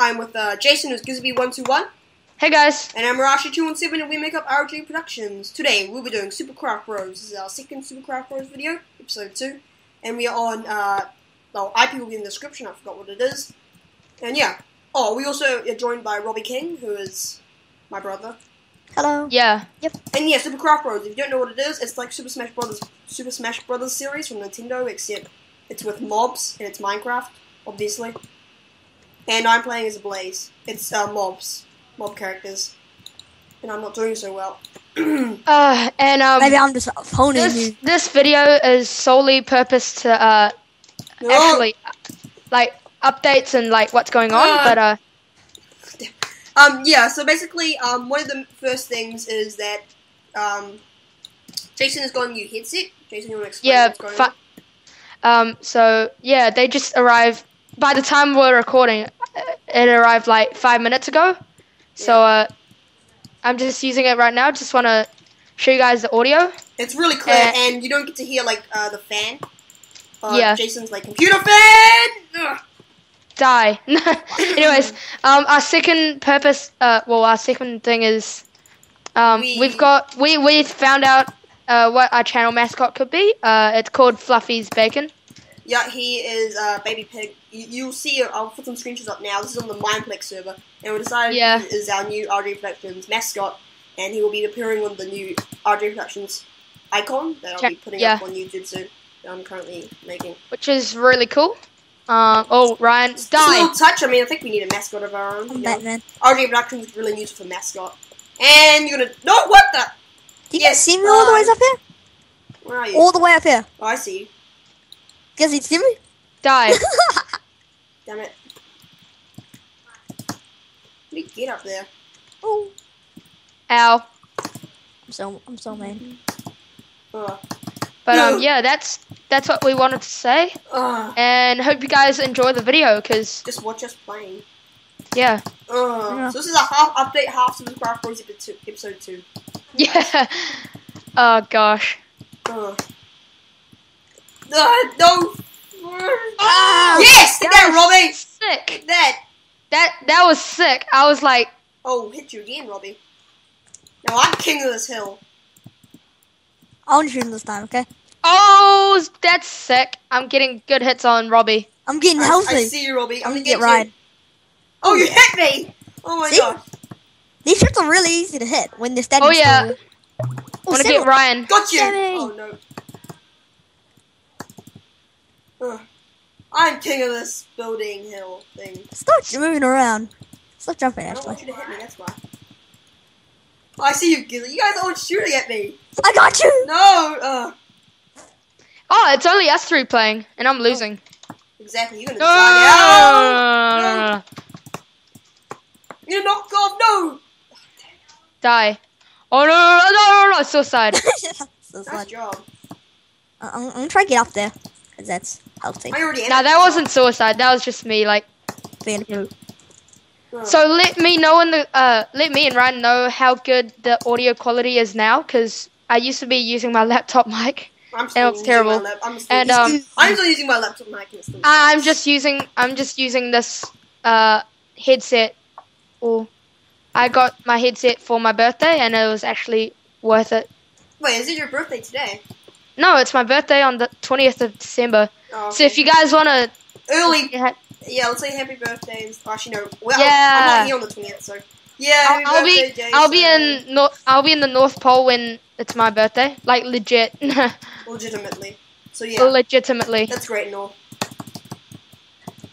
I'm with Jason, who's Gizby121. Hey guys. And I'm Rashi217, and we make up RJ Productions. Today we'll be doing Supercraft Bros. This is our second Supercraft Bros video, episode 2. And we are on, well, IP will be in the description, I forgot what it is. And yeah. Oh, we also are joined by Robbie King, who is my brother. Hello. Yeah. Yep. And yeah, Supercraft Bros. If you don't know what it is, it's like Super Smash Brothers series from Nintendo, except it's with mobs and it's Minecraft, obviously. And I'm playing as Blaze. It's mob characters, and I'm not doing so well. Maybe I'm just phoning you. This video is solely purposed to actually like updates and like what's going on, but yeah, so basically, one of the first things is that, Jason has got a new headset. Jason, you want to explain what's going on? So, yeah, they just arrived, by the time we're recording, it arrived like 5 minutes ago. Yeah. So, I'm just using it right now, just want to show you guys the audio. It's really clear, and you don't get to hear, like, the fan. Yeah. Jason's like, computer fan! Ugh. Die. Anyways, our second purpose, well, our second thing is, we found out what our channel mascot could be. It's called Fluffy's Bacon. Yeah, he is a baby pig. You'll see, I'll put some screenshots up now. This is on the Mineplex server, and we decided he is our new RJ Productions mascot, and he will be appearing on the new RJ Productions icon that I'll be putting up on YouTube soon, that I'm currently making. Which is really cool. Oh, Ryan's dying. Just a little touch. I mean, I think we need a mascot of our own. Batman. RJ Productions is really useful for mascot. And you're gonna. No, what the? You guys see me all the way up here? Where are you? All the way up here. Oh, I see you. Guess you see me? Die. Damn it. Let me get up there. Oh. Ow. I'm so mad. Oh. But yeah, that's what we wanted to say, and hope you guys enjoy the video, cause just watch us playing. Yeah. So this is a half update, half Supercraft Bros episode 2. Yeah. Oh gosh. No. Oh, yes, get that, Robbie. Sick. That was sick. I was like, oh, hit you again, Robbie. Now I'm king of this hill. I want to shoot him this time, okay? Oh, that's sick. I'm getting good hits on Robbie. I'm getting healthy. I see you, Robbie. I'm going to get Ryan. Oh, you hit me! Oh, my God. These shots are really easy to hit when they're standing still. Oh, want to get Ryan. Got you! Sammy. Oh, no. Ugh. I'm king of this building hill thing. Stop moving around. Stop jumping, actually. I don't want you to hit me, that's why. Oh, I see you, Gizzy. You guys are all shooting at me. I got you. No. Oh, it's only us three playing, and I'm losing. Exactly. You're gonna die. No. You're knocked off. No. Die. Oh no! Suicide. Suicide. Nice job. I'm gonna try to get up there, cause that's healthy. No, that wasn't suicide. That was just me, like. So let me know in the let me and Ryan know how good the audio quality is now, because I used to be using my laptop mic. I'm still and it was terrible. I'm still using my laptop mic. I'm just using this headset. Or I got my headset for my birthday, and it was actually worth it. Wait, is it your birthday today? No, it's my birthday on the 20th of December. Oh, okay. So if you guys wanna early. Yeah, let's say happy birthday. And actually, no. Well, yeah. I'm not here on the 20th, so yeah. I'll be in the North Pole when it's my birthday. Like legit. Legitimately. So yeah. Legitimately. That's great and all.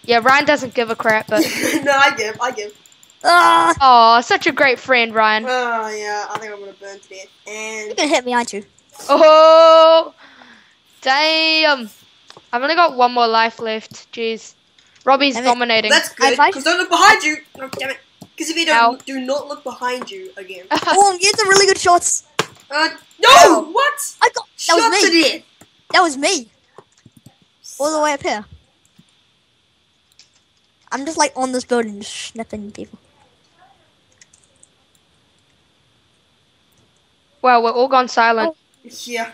Yeah, Ryan doesn't give a crap, but no, I give. Oh, such a great friend, Ryan. Oh yeah, I think I'm gonna burn to death. And you're gonna hit me, aren't you? Oh, damn! I've only got one more life left. Jeez. Robbie's dominating. That's good, because don't look behind you. Oh, damn it. Because if you don't, do not look behind you again. Oh, I'm getting some really good shots. No! Oh. What? I got shots in here. That was me. All the way up here. I'm just like on this building, just snipping people. Wow, we're all gone silent. Oh. Yeah.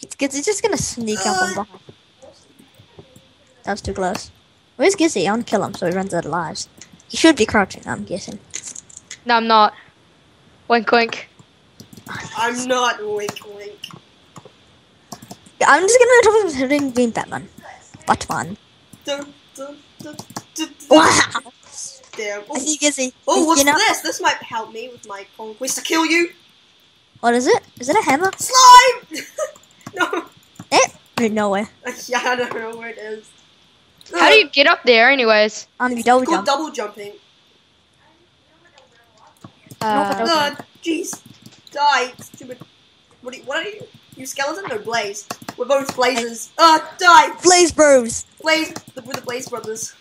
It's just gonna sneak up on behind. That was too close. Where's Gizzy? I want to kill him so he runs out of lives. He should be crouching, I'm guessing. No, I'm not. Wink, wink. I'm not wink, wink. I'm just gonna talk about him being Batman. Batman. Wow! Damn. Oh. I see Gizzy. Oh, what's this? This might help me with my conquest to kill you. What is it? Is it a hammer? Slime! No. Eh? Wait, no way. Yeah, I don't know where it is. How do you get up there, anyways? You double jump. Double jumping. Jeez. Die, stupid. What are you? You skeleton or Blaze? We're both Blazers. Die! Blaze Bros! We're the Blaze Brothers.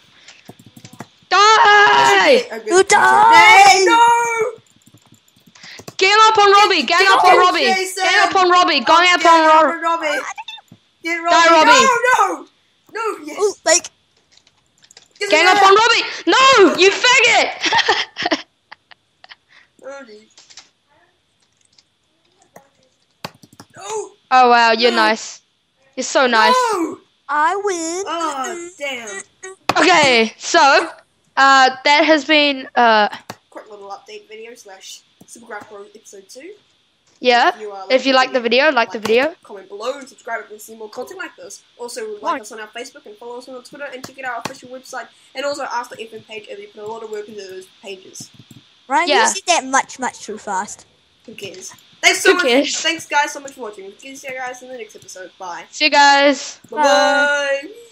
Die! You die! Hey, no! Get up on Robbie! Get up on Robbie! Get up on Robbie! Going up on Robbie! Get Robbie! Die, Robbie! No! No! No! Yes! Ooh, like... Get up on Robbie! No! You faggot! Robbie. Oh, oh wow, you're nice. You're so nice. No. I win. Oh, damn. Okay, so, that has been, quick little update video / Supercraft Bros episode 2. Yeah, if you like the video, comment below and subscribe if you see more content like this. Also, like us on our Facebook and follow us on Twitter and check out our official website and also ask the FM page if you put a lot of work into those pages. Ryan, you said that much too fast. Who cares? Thanks so much. Thanks guys so much for watching. We'll see you guys in the next episode. Bye. See you guys. Bye. Bye.